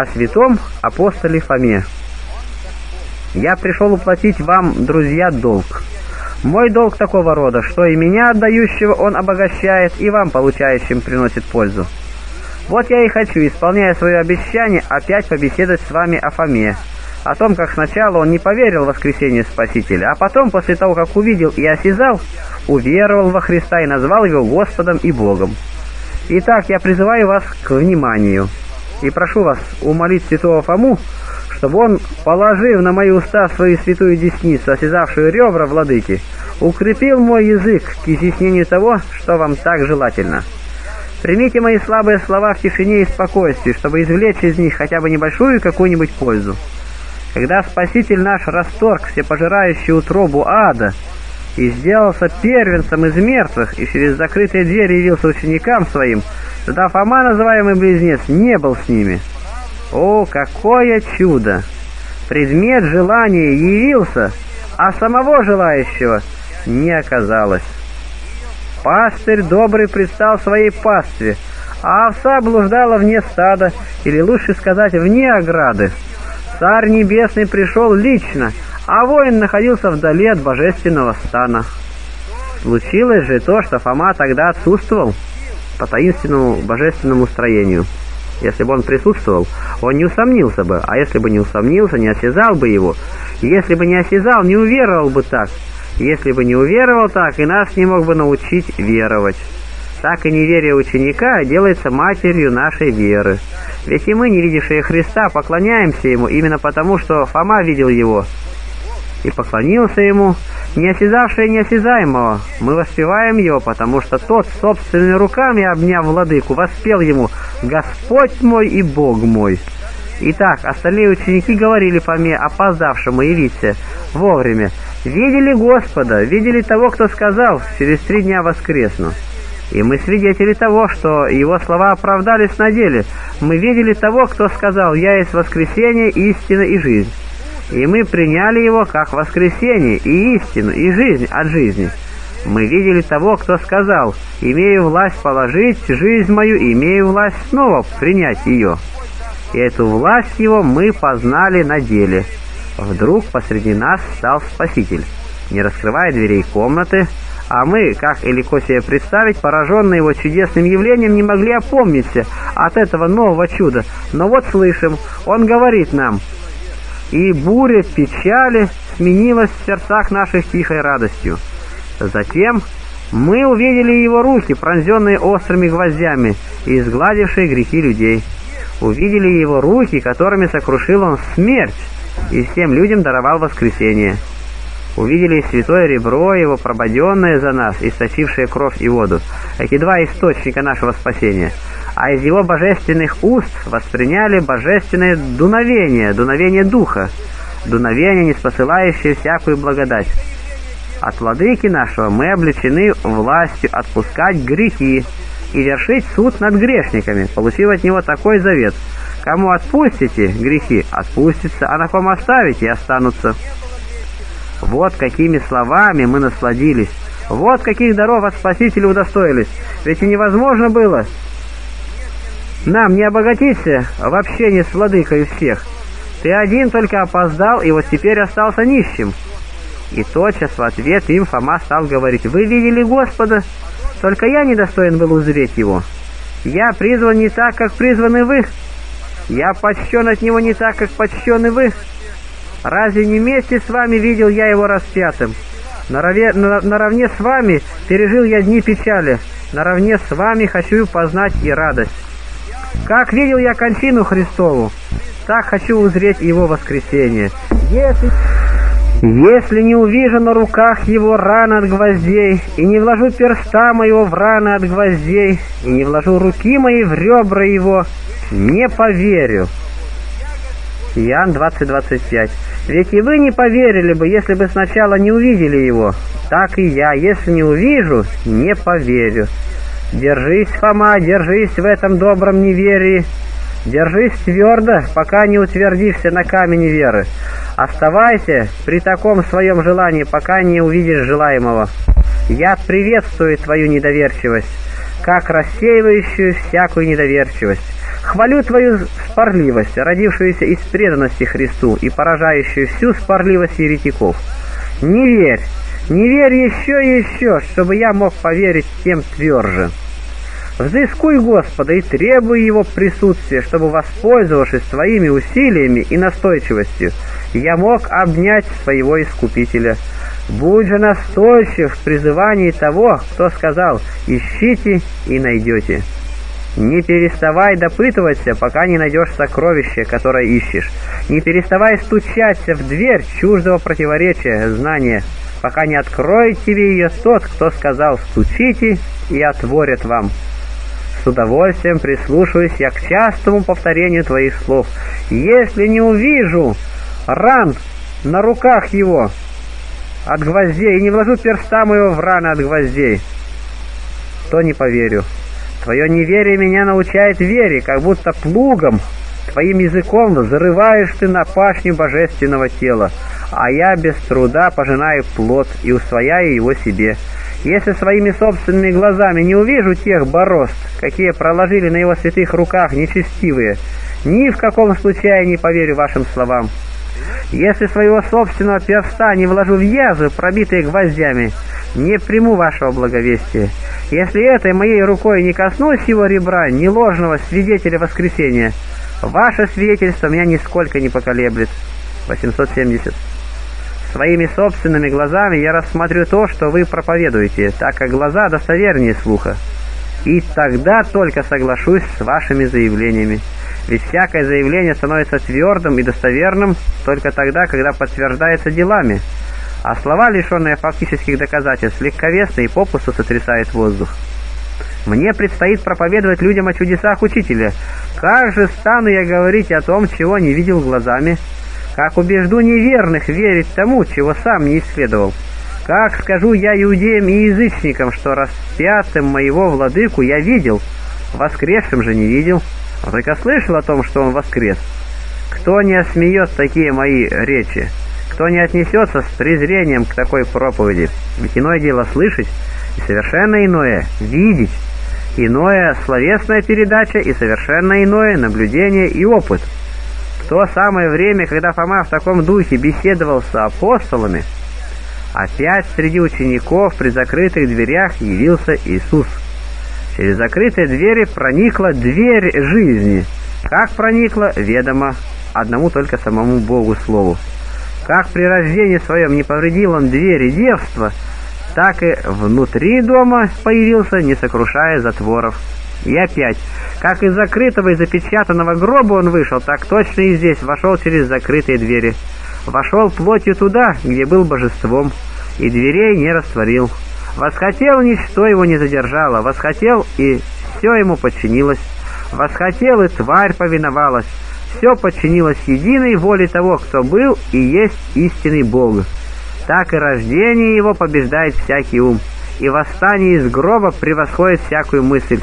о святом апостоле Фоме. Я пришел уплатить вам, друзья, долг. Мой долг такого рода, что и меня отдающего он обогащает, и вам, получающим, приносит пользу. Вот я и хочу, исполняя свое обещание, опять побеседовать с вами о Фоме, о том, как сначала он не поверил в воскресение Спасителя, а потом, после того, как увидел и осязал, уверовал во Христа и назвал его Господом и Богом. Итак, я призываю вас к вниманию и прошу вас умолить святого Фому, чтобы он, положив на мои уста свою святую десницу, осязавшую ребра владыки, укрепил мой язык к изъяснению того, что вам так желательно. Примите мои слабые слова в тишине и спокойствии, чтобы извлечь из них хотя бы небольшую какую-нибудь пользу. Когда Спаситель наш расторг всепожирающую утробу ада и сделался первенцем из мертвых, и через закрытые двери явился ученикам своим, тогда Фома, называемый близнец, не был с ними. О, какое чудо! Предмет желания явился, а самого желающего не оказалось. Пастырь добрый предстал своей пастве, а овца блуждала вне стада, или лучше сказать, вне ограды. Царь Небесный пришел лично, а воин находился вдали от божественного стана. Случилось же то, что Фома тогда отсутствовал по таинственному божественному строению. Если бы он присутствовал, он не усомнился бы, а если бы не усомнился, не осязал бы его. Если бы не осязал, не уверовал бы так. Если бы не уверовал так, и нас не мог бы научить веровать. Так и неверие ученика делается матерью нашей веры. Ведь и мы, не видевшие Христа, поклоняемся Ему именно потому, что Фома видел Его и поклонился Ему. Не осязавшие неосязаемого, мы воспеваем Его, потому что Тот, собственными руками обняв Владыку, воспел Ему «Господь мой и Бог мой». Итак, остальные ученики говорили Фоме, опоздавшему явиться вовремя: «Видели Господа, видели того, кто сказал, через 3 дня воскресну». И мы свидетели того, что его слова оправдались на деле. Мы видели того, кто сказал: «Я есть воскресение, истина и жизнь». И мы приняли его как воскресение и истину, и жизнь от жизни. Мы видели того, кто сказал: «Имею власть положить жизнь мою, имею власть снова принять ее». И эту власть его мы познали на деле. Вдруг посреди нас стал Спаситель, не раскрывая дверей комнаты, а мы, как и легко себе представить, пораженные его чудесным явлением, не могли опомниться от этого нового чуда. Но вот слышим, он говорит нам: «И буря печали сменилась в сердцах наших тихой радостью». Затем мы увидели его руки, пронзенные острыми гвоздями и изгладившие грехи людей. Увидели его руки, которыми сокрушил он смерть и всем людям даровал воскресение. Увидели святое ребро его, прободенное за нас, источившее кровь и воду, эти два источника нашего спасения. А из его божественных уст восприняли божественное дуновение, дуновение духа, дуновение, неспосылающее всякую благодать. От владыки нашего мы облечены властью отпускать грехи и вершить суд над грешниками, получив от него такой завет: «Кому отпустите грехи, отпустится, а на ком оставите, останутся». Вот какими словами мы насладились, вот каких даров от Спасителя удостоились, ведь и невозможно было нам не обогатиться в общении с Владыкой всех. Ты один только опоздал, и вот теперь остался нищим. И тотчас в ответ им Фома стал говорить: «Вы видели Господа, только я недостоин был узреть Его. Я призван не так, как призваны вы, я почтен от Него не так, как почтены вы. Разве не вместе с вами видел я Его распятым? Наравне с вами пережил я дни печали, наравне с вами хочу познать и радость. Как видел я кончину Христову, так хочу узреть Его воскресение. Если не увижу на руках Его раны от гвоздей, и не вложу перста моего в раны от гвоздей, и не вложу руки мои в ребра Его, не поверю». Иоанн 20:25. «Ведь и вы не поверили бы, если бы сначала не увидели Его. Так и я, если не увижу, не поверю». Держись, Фома, держись в этом добром неверии. Держись твердо, пока не утвердишься на камне веры. Оставайся при таком своем желании, пока не увидишь желаемого. Я приветствую твою недоверчивость, как рассеивающую всякую недоверчивость. Хвалю твою спорливость, родившуюся из преданности Христу и поражающую всю спорливость еретиков. Не верь еще и еще, чтобы я мог поверить тем тверже. Взыскуй Господа и требуй Его присутствия, чтобы, воспользовавшись твоими усилиями и настойчивостью, я мог обнять своего Искупителя. Будь же настойчив в призывании того, кто сказал «Ищите и найдете». Не переставай допытываться, пока не найдешь сокровище, которое ищешь. Не переставай стучаться в дверь чуждого противоречия, знания, пока не откроет тебе ее тот, кто сказал «Стучите и отворят вам». С удовольствием прислушаюсь я к частому повторению твоих слов. Если не увижу ран на руках его от гвоздей и не вложу перста моего в раны от гвоздей, то не поверю. Твое неверие меня научает вере, как будто плугом, твоим языком зарываешь ты на пашню божественного тела, а я без труда пожинаю плод и усвояю его себе. Если своими собственными глазами не увижу тех борозд, какие проложили на его святых руках нечестивые, ни в каком случае не поверю вашим словам. Если своего собственного перста не вложу в язвы, пробитые гвоздями, не приму вашего благовестия. Если этой моей рукой не коснусь его ребра, ни ложного свидетеля воскресения, ваше свидетельство меня нисколько не поколеблет. 870. Своими собственными глазами я рассмотрю то, что вы проповедуете, так как глаза достовернее слуха. И тогда только соглашусь с вашими заявлениями. Ведь всякое заявление становится твердым и достоверным только тогда, когда подтверждается делами. А слова, лишенные фактических доказательств, легковесны и попусту сотрясают воздух. Мне предстоит проповедовать людям о чудесах Учителя. Как же стану я говорить о том, чего не видел глазами? Как убежду неверных верить тому, чего сам не исследовал? Как скажу я иудеям и язычникам, что распятым моего владыку я видел, воскресшим же не видел, а только слышал о том, что он воскрес? Кто не осмеет такие мои речи? Кто не отнесется с презрением к такой проповеди? Ведь иное дело слышать, и совершенно иное видеть, иное словесная передача, и совершенно иное наблюдение и опыт. В то самое время, когда Фома в таком духе беседовал с апостолами, опять среди учеников при закрытых дверях явился Иисус. Через закрытые двери проникла дверь жизни. Как проникла, ведомо одному только самому Богу Слову. Как при рождении своем не повредил он двери девства, так и внутри дома появился, не сокрушая затворов. И опять, как из закрытого и запечатанного гроба он вышел, так точно и здесь вошел через закрытые двери. Вошел плотью туда, где был божеством, и дверей не растворил. Восхотел, ничто его не задержало, восхотел, и все ему подчинилось. Восхотел, и тварь повиновалась. Все подчинилось единой воле того, кто был и есть истинный Бог. Так и рождение его побеждает всякий ум, и восстание из гроба превосходит всякую мысль.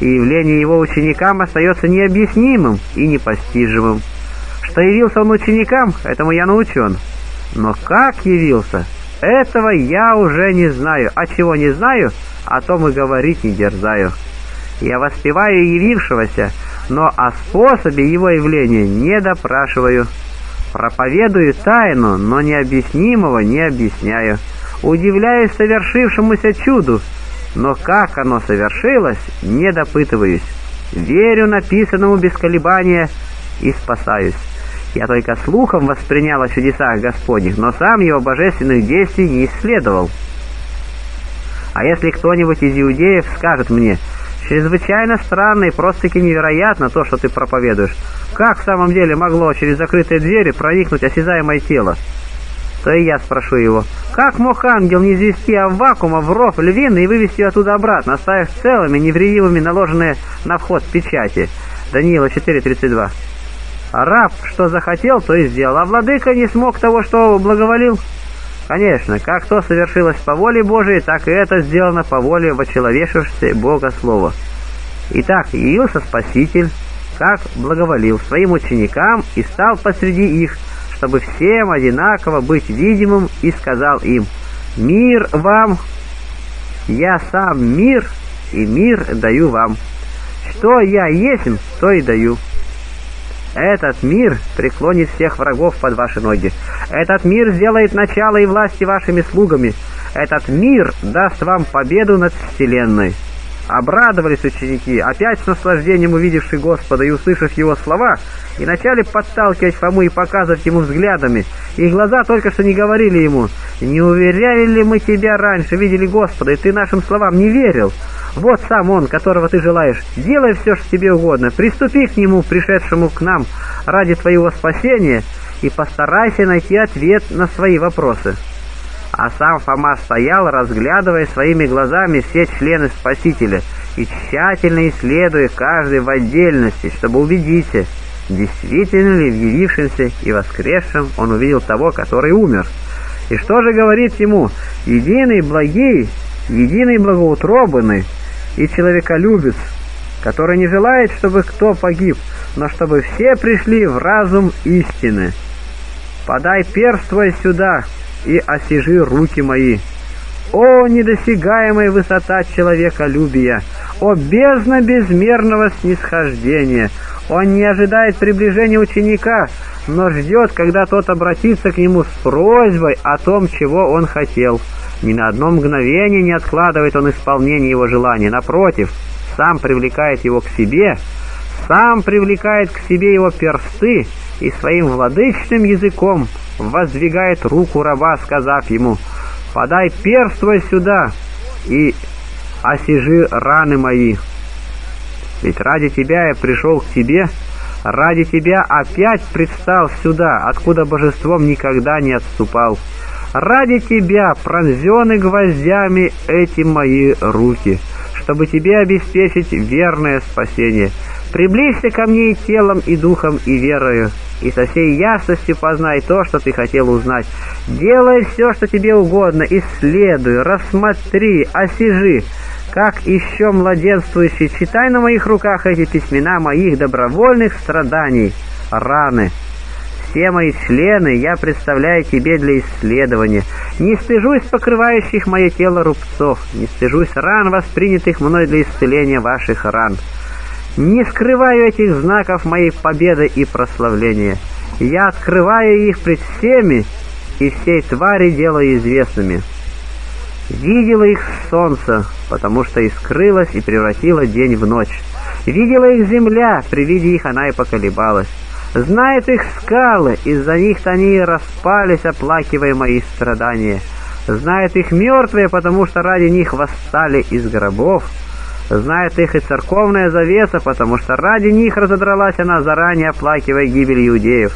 И явление его ученикам остается необъяснимым и непостижимым. Что явился он ученикам, этому я научен. Но как явился, этого я уже не знаю. А чего не знаю, о том и говорить не дерзаю. Я воспеваю явившегося, но о способе его явления не допрашиваю. Проповедую тайну, но необъяснимого не объясняю. Удивляюсь совершившемуся чуду, но как оно совершилось, не допытываюсь. Верю написанному без колебания и спасаюсь. Я только слухом воспринял о чудесах Господних, но сам его божественных действий не исследовал. А если кто-нибудь из иудеев скажет мне: чрезвычайно странно и просто-таки невероятно то, что ты проповедуешь, как в самом деле могло через закрытые двери проникнуть осязаемое тело? То и я спрошу его: как мог ангел не извести Аввакума в ров львиный и вывести ее оттуда обратно, оставив целыми, невредимыми наложенные на вход печати? Даниила 4:32. Раб, что захотел, то и сделал, а владыка не смог того, что благоволил? Конечно, как то совершилось по воле Божией, так и это сделано по воле вочеловечившегося Бога Слова. Итак, явился Спаситель, как благоволил своим ученикам и стал посреди их, чтобы всем одинаково быть видимым, и сказал им: «Мир вам! Я сам мир, и мир даю вам». Что я есмь, то и даю. Этот мир преклонит всех врагов под ваши ноги. Этот мир сделает начало и власти вашими слугами. Этот мир даст вам победу над вселенной». Обрадовались ученики, опять с наслаждением увидевши Господа и услышав Его слова, и начали подталкивать Фому и показывать Ему взглядами. Их глаза только что не говорили Ему: «Не уверяли ли мы тебя раньше, видели Господа, и ты нашим словам не верил? Вот сам Он, которого ты желаешь, делай все, что тебе угодно, приступи к Нему, пришедшему к нам ради твоего спасения, и постарайся найти ответ на свои вопросы». А сам Фома стоял, разглядывая своими глазами все члены Спасителя и тщательно исследуя каждый в отдельности, чтобы убедиться, действительно ли в явившемся и воскресшем он увидел того, который умер. И что же говорит ему единый благий, единый благоутробный и человеколюбец, который не желает, чтобы кто погиб, но чтобы все пришли в разум истины. «Подай перст твой сюда и осижи руки мои. О, недосягаемая высота человеколюбия! О, бездна безмерного снисхождения! Он не ожидает приближения ученика, но ждет, когда тот обратится к нему с просьбой о том, чего он хотел. Ни на одно мгновение не откладывает он исполнение его желаний. Напротив, сам привлекает его к себе, сам привлекает к себе его персты и своим владычным языком воздвигает руку раба, сказав ему: «Подай перст твой сюда и осижи раны мои. Ведь ради тебя я пришел к тебе, ради тебя опять предстал сюда, откуда божеством никогда не отступал. Ради тебя пронзены гвоздями эти мои руки, чтобы тебе обеспечить верное спасение. Приблизься ко мне и телом, и духом, и верою, и со всей ясностью познай то, что ты хотел узнать. Делай все, что тебе угодно, исследуй, рассмотри, осижи. Как еще младенствующий, читай на моих руках эти письмена моих добровольных страданий, раны. Все мои члены я представляю тебе для исследования. Не стыжусь покрывающих мое тело рубцов, не стыжусь ран, воспринятых мной для исцеления ваших ран. Не скрываю этих знаков моей победы и прославления. Я открываю их пред всеми и всей твари делаю известными. Видела их солнце, потому что искрылось и превратило день в ночь. Видела их земля, при виде их она и поколебалась. Знает их скалы, из-за них-то они и распались, оплакивая мои страдания. Знает их мертвые, потому что ради них восстали из гробов. Знает их и церковная завеса, потому что ради них разодралась она, заранее оплакивая гибель иудеев.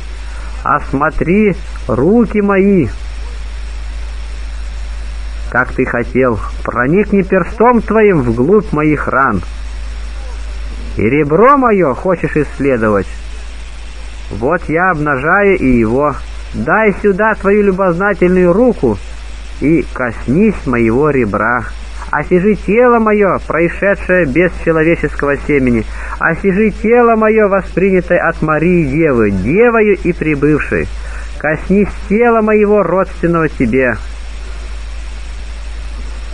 Осмотри руки мои, как ты хотел, проникни перстом твоим вглубь моих ран. И ребро мое хочешь исследовать? Вот я обнажаю и его. Дай сюда твою любознательную руку и коснись моего ребра. Осижи тело мое, происшедшее без человеческого семени. Осижи тело мое, воспринятое от Марии Девы, девою и прибывшей. Коснись тела моего, родственного тебе.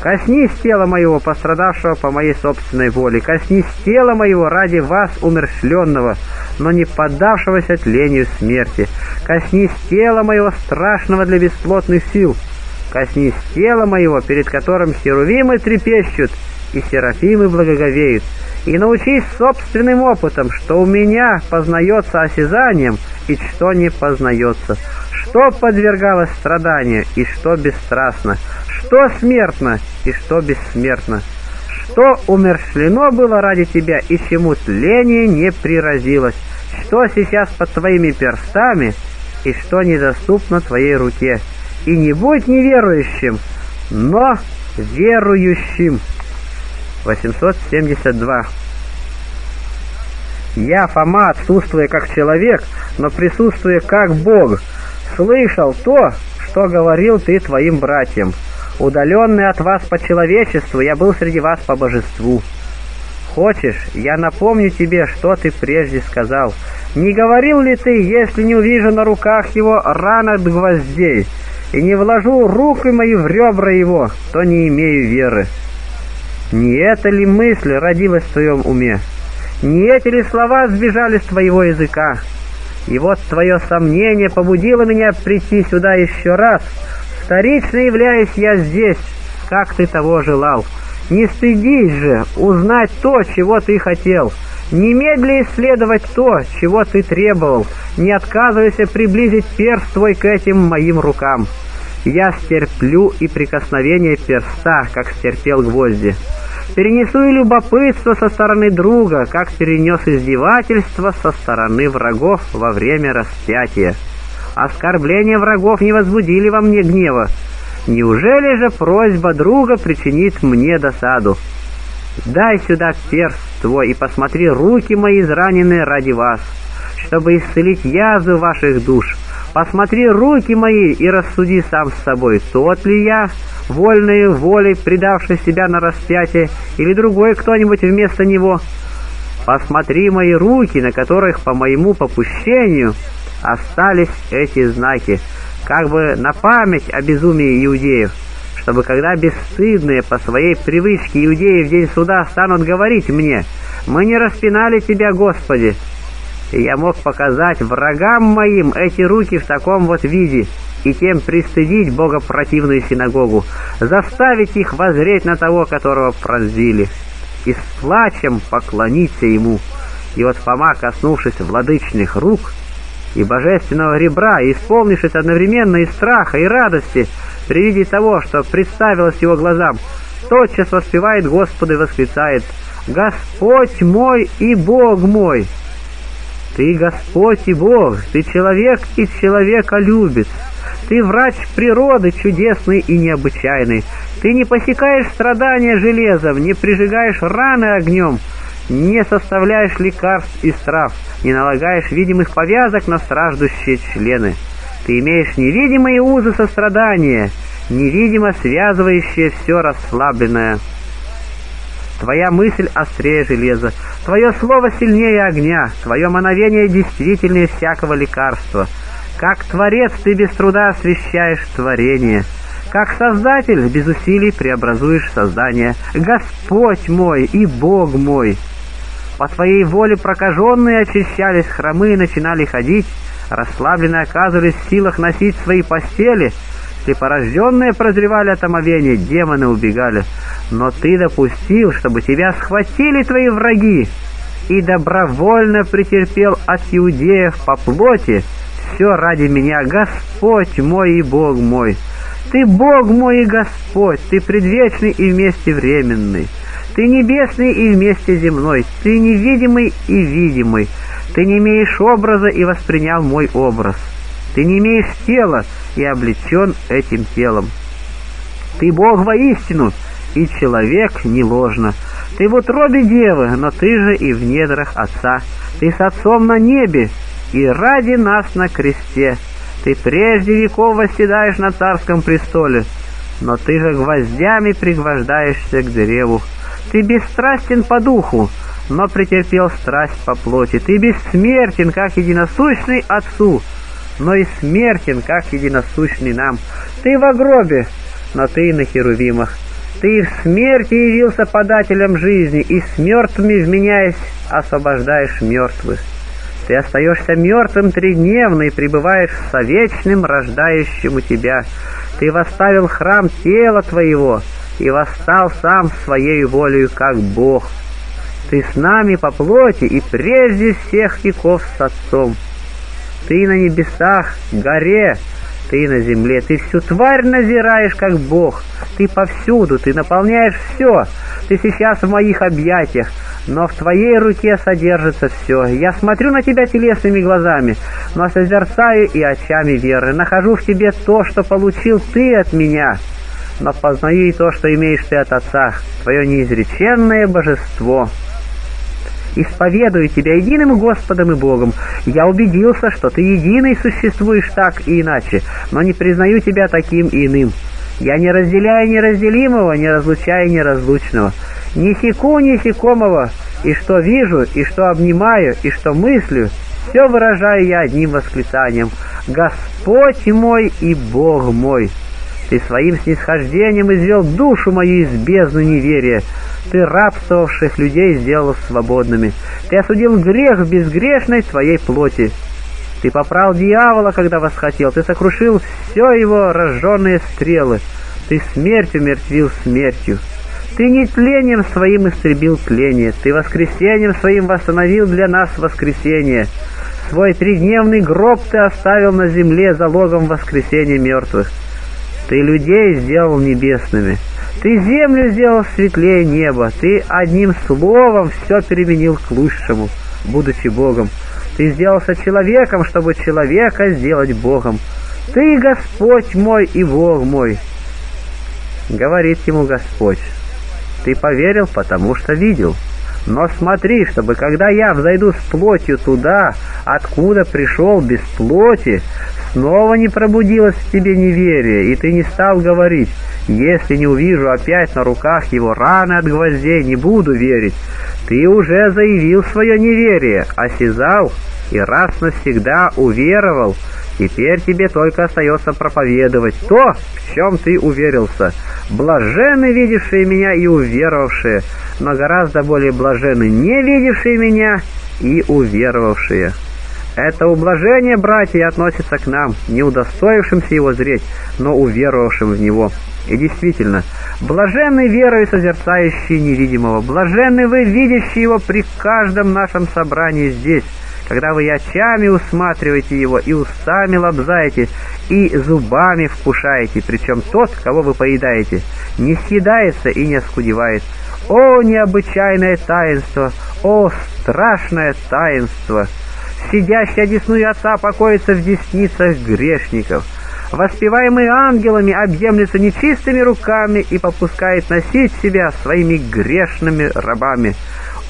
Коснись тела моего, пострадавшего по моей собственной воле. Коснись тела моего, ради вас умершленного, но не поддавшегося тлению смерти. Коснись тела моего, страшного для бесплотных сил. Коснись тела моего, перед которым херувимы трепещут и серафимы благоговеют, и научись собственным опытом, что у меня познается осязанием и что не познается, что подвергалось страданию и что бесстрастно, что смертно и что бессмертно, что умершлено было ради тебя и чему тление не приразилось, что сейчас под твоими перстами и что недоступно твоей руке. И не будь неверующим, но верующим». 872. «Я, Фома, отсутствуя как человек, но присутствуя как Бог, слышал то, что говорил ты твоим братьям. Удаленный от вас по человечеству, я был среди вас по божеству. Хочешь, я напомню тебе, что ты прежде сказал. Не говорил ли ты: если не увижу на руках его ран от гвоздей, и не вложу руки мои в ребра его, то не имею веры? Не эта ли мысль родилась в твоем уме? Не эти ли слова сбежали с твоего языка? И вот твое сомнение побудило меня прийти сюда еще раз. Вторично являюсь я здесь, как ты того желал. Не стыдись же узнать то, чего ты хотел. Немедля исследовать то, чего ты требовал. Не отказывайся приблизить перст твой к этим моим рукам. Я стерплю и прикосновение перста, как стерпел гвозди. Перенесу и любопытство со стороны друга, как перенес издевательство со стороны врагов во время распятия. Оскорбления врагов не возбудили во мне гнева. Неужели же просьба друга причинит мне досаду? Дай сюда перст твой и посмотри руки мои израненные ради вас, чтобы исцелить язвы ваших душ. Посмотри руки мои и рассуди сам с собой, тот ли я, вольной волей предавший себя на распятие, или другой кто-нибудь вместо него. Посмотри мои руки, на которых по моему попущению остались эти знаки, как бы на память о безумии иудеев, чтобы когда бесстыдные по своей привычке иудеи в день суда станут говорить мне: «Мы не распинали тебя, Господи», и я мог показать врагам моим эти руки в таком вот виде, и тем пристыдить богопротивную синагогу, заставить их воззреть на того, которого пронзили, и с плачем поклониться ему. И вот Фома, коснувшись владычных рук и божественного ребра, исполнившись одновременно и страха, и радости при виде того, что представилось его глазам, тотчас воспевает Господа и восклицает: «Господь мой и Бог мой!» Ты Господь и Бог, Ты человек и человеколюбец, Ты врач природы чудесный и необычайный, Ты не посекаешь страдания железом, не прижигаешь раны огнем, не составляешь лекарств из трав, не налагаешь видимых повязок на страждущие члены. Ты имеешь невидимые узы сострадания, невидимо связывающие все расслабленное. Твоя мысль острее железа, Твое слово сильнее огня, Твое мановение действительнее всякого лекарства. Как Творец Ты без труда освящаешь творение, как Создатель без усилий преобразуешь создание. Господь мой и Бог мой! По Твоей воле прокаженные очищались, хромые начинали ходить, расслабленные оказывались в силах носить свои постели, слепорожденные прозревали от омовения, демоны убегали. Но Ты допустил, чтобы Тебя схватили Твои враги, и добровольно претерпел от иудеев по плоти все ради меня. Господь мой и Бог мой! Ты Бог мой и Господь, Ты предвечный и вместе временный, Ты небесный и вместе земной, Ты невидимый и видимый, Ты не имеешь образа и воспринял мой образ, Ты не имеешь тела и облечен этим телом. Ты Бог воистину, и человек не ложно. Ты в утробе девы, но Ты же и в недрах Отца. Ты с Отцом на небе, и ради нас на кресте. Ты прежде веков восседаешь на царском престоле, но Ты же гвоздями пригвождаешься к дереву. Ты бесстрастен по духу, но претерпел страсть по плоти. Ты бессмертен, как единосущный Отцу, но и смертен, как единосущный нам. Ты в гробе, но Ты и на херувимах. Ты в смерти явился подателем жизни, и с мертвыми вменяясь освобождаешь мертвых. Ты остаешься мертвым тридневно и пребываешь со вечным, рождающим Тебя. Ты восставил храм тела Твоего и восстал сам Своей волею, как Бог. Ты с нами по плоти и прежде всех веков с Отцом. Ты на небесах, горе, Ты на земле, Ты всю тварь назираешь, как Бог. Ты повсюду, Ты наполняешь все. Ты сейчас в моих объятиях, но в Твоей руке содержится все. Я смотрю на Тебя телесными глазами, но созерцаю и очами веры. Нахожу в Тебе то, что получил Ты от меня, но познаю и то, что имеешь Ты от Отца, Твое неизреченное божество. Исповедую Тебя единым Господом и Богом. Я убедился, что Ты единый существуешь так и иначе, но не признаю Тебя таким и иным. Я не разделяю неразделимого, не разлучаю неразлучного, не секу несекомого, и что вижу, и что обнимаю, и что мыслю, все выражаю я одним восклицанием: «Господь мой и Бог мой!» Ты Своим снисхождением извел душу мою из бездны неверия, Ты рабствовавших людей сделал свободными. Ты осудил грех в безгрешной твоей плоти. Ты попрал дьявола, когда восхотел. Ты сокрушил все его разжженные стрелы. Ты смерть умертвил смертью. Ты не тлением своим истребил тление. Ты воскресением своим восстановил для нас воскресение. Свой тридневный гроб ты оставил на земле залогом воскресения мертвых. Ты людей сделал небесными. Ты землю сделал светлее неба. Ты одним словом все переменил к лучшему, будучи Богом. Ты сделался человеком, чтобы человека сделать Богом. Ты Господь мой и Бог мой. Говорит ему Господь: ты поверил, потому что видел. Но смотри, чтобы когда я взойду с плотью туда, откуда пришел без плоти, снова не пробудилось в тебе неверие, и ты не стал говорить: если не увижу опять на руках его раны от гвоздей, не буду верить. Ты уже заявил свое неверие, осязал и раз навсегда уверовал. Теперь тебе только остается проповедовать то, в чем ты уверился. Блаженны видевшие меня и уверовавшие, но гораздо более блаженны не видевшие меня и уверовавшие. Это ублажение, братья, относится к нам, не удостоившимся его зреть, но уверовавшим в него. И действительно, блаженны верою созерцающие невидимого, блаженны вы, видящие его при каждом нашем собрании здесь, когда вы и очами усматриваете его, и устами лобзаете, и зубами вкушаете, причем тот, кого вы поедаете, не съедается и не оскудевает. О, необычайное таинство! О, страшное таинство! Сидящий одесную Отца покоится в десницах грешников. Воспеваемый ангелами объемлется нечистыми руками и попускает носить себя своими грешными рабами.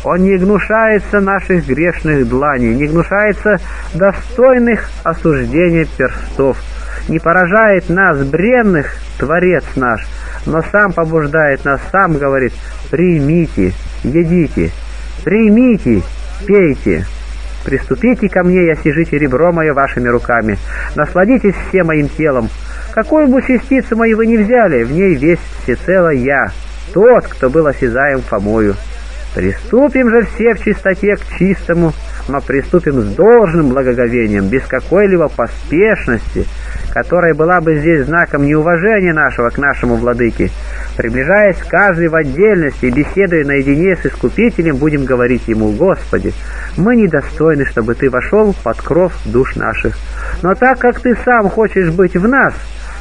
Он не гнушается наших грешных дланей, не гнушается достойных осуждения перстов, не поражает нас, бренных, Творец наш, но сам побуждает нас, сам говорит: «Примите, едите, примите, пейте. Приступите ко мне, и осижите ребро мое вашими руками, насладитесь все моим телом. Какую бы частицу мою вы ни взяли, в ней весь всецело я, тот, кто был осязаем Фомою». Приступим же все в чистоте к чистому, но приступим с должным благоговением, без какой-либо поспешности, которая была бы здесь знаком неуважения нашего к нашему Владыке. Приближаясь каждый в отдельности и беседуя наедине с Искупителем, будем говорить ему: «Господи, мы недостойны, чтобы Ты вошел под кров душ наших. Но так как Ты сам хочешь быть в нас,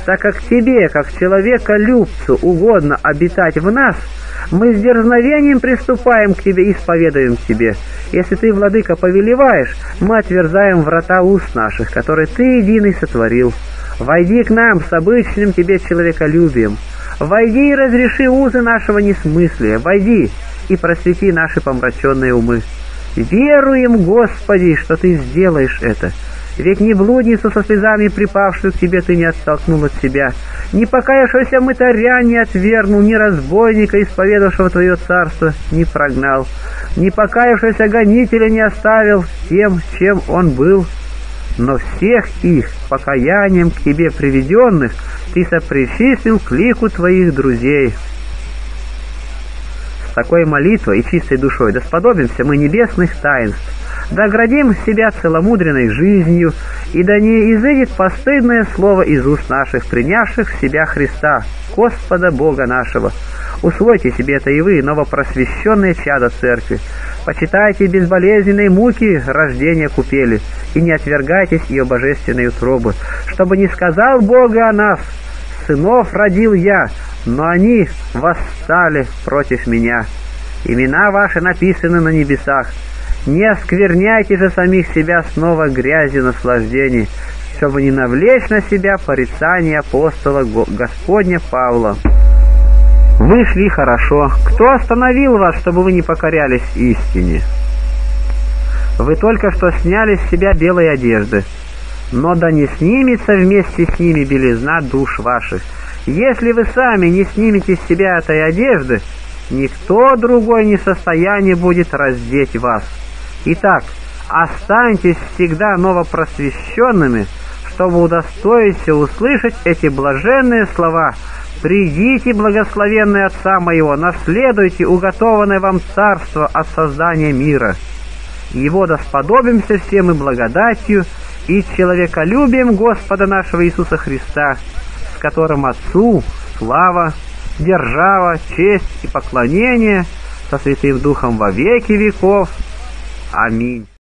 так как Тебе, как человеколюбцу, угодно обитать в нас, мы с дерзновением приступаем к Тебе и исповедуем Тебе. Если Ты, Владыка, повелеваешь, мы отверзаем врата уст наших, которые Ты единый сотворил. Войди к нам с обычным Тебе человеколюбием. Войди и разреши узы нашего несмыслия. Войди и просвети наши помраченные умы. Веруем, Господи, что Ты сделаешь это. Ведь не блудницу со слезами припавшую к Тебе Ты не оттолкнул от себя, не покаявшегося мытаря не отвергнул, ни разбойника, исповедавшего Твое царство, не прогнал, не покаявшегося гонителя не оставил тем, чем он был. Но всех их покаянием к Тебе приведенных Ты сопричислил к лику Твоих друзей». С такой молитвой и чистой душой да сподобимся мы небесных таинств, да оградим себя целомудренной жизнью, и да не изыдет постыдное слово из уст наших, принявших в себя Христа, Господа Бога нашего. Усвойте себе это и вы, новопросвещенные чада церкви. Почитайте безболезненные муки рождения купели, и не отвергайтесь ее божественной утробы, чтобы не сказал Бог о нас: «Сынов родил я, но они восстали против меня». Имена ваши написаны на небесах. Не оскверняйте же самих себя снова грязью наслаждений, чтобы не навлечь на себя порицание апостола Господня Павла. Вышли хорошо. Кто остановил вас, чтобы вы не покорялись истине? Вы только что сняли с себя белые одежды, но да не снимется вместе с ними белизна душ ваших. Если вы сами не снимете с себя этой одежды, никто другой не в состоянии будет раздеть вас. Итак, останьтесь всегда новопросвещенными, чтобы удостоиться услышать эти блаженные слова, «Придите, благословенные Отца Моего, наследуйте уготованное вам царство от создания мира. Его досподобимся всем и благодатью, и человеколюбием Господа нашего Иисуса Христа, с которым Отцу слава, держава, честь и поклонение со Святым Духом во веки веков. Аминь».